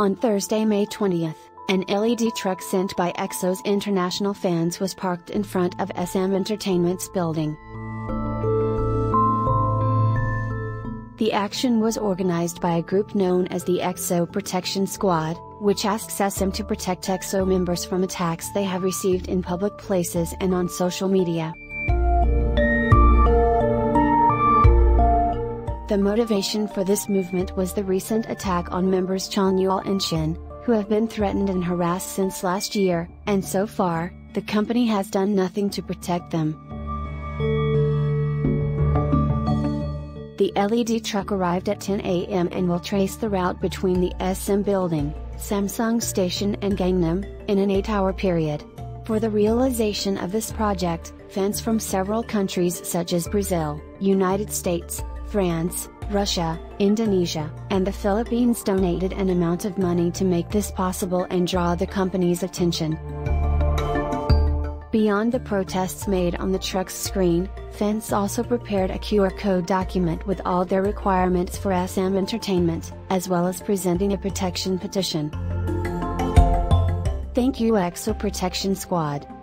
On Thursday, May 20th, an LED truck sent by EXO's international fans was parked in front of SM Entertainment's building. The action was organized by a group known as the EXO Protection Squad, which asks SM to protect EXO members from attacks they have received in public places and on social media. The motivation for this movement was the recent attack on members Chanyeol and Shin, who have been threatened and harassed since last year, and so far, the company has done nothing to protect them. The LED truck arrived at 10 a.m. and will trace the route between the SM building, Samsung Station and Gangnam, in an 8-hour period. For the realization of this project, fans from several countries such as Brazil, United States, France, Russia, Indonesia, and the Philippines donated an amount of money to make this possible and draw the company's attention. Beyond the protests made on the truck's screen, fans also prepared a QR code document with all their requirements for SM Entertainment, as well as presenting a protection petition. Thank you, EXO Protection Squad.